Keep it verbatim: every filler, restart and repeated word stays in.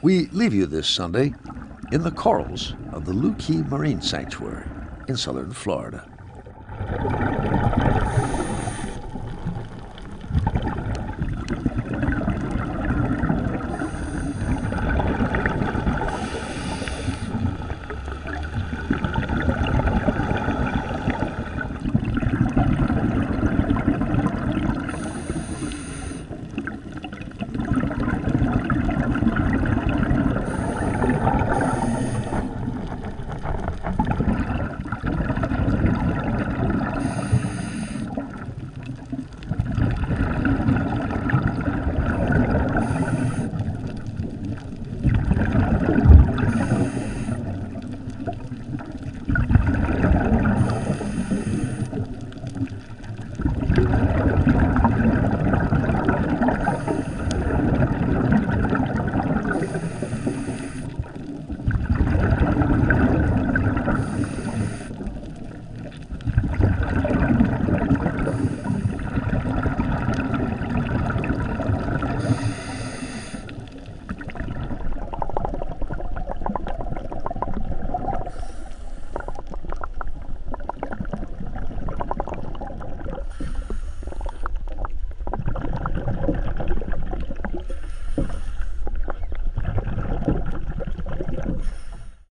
We leave you this Sunday in the corals of the Looe Key Marine Sanctuary in southern Florida.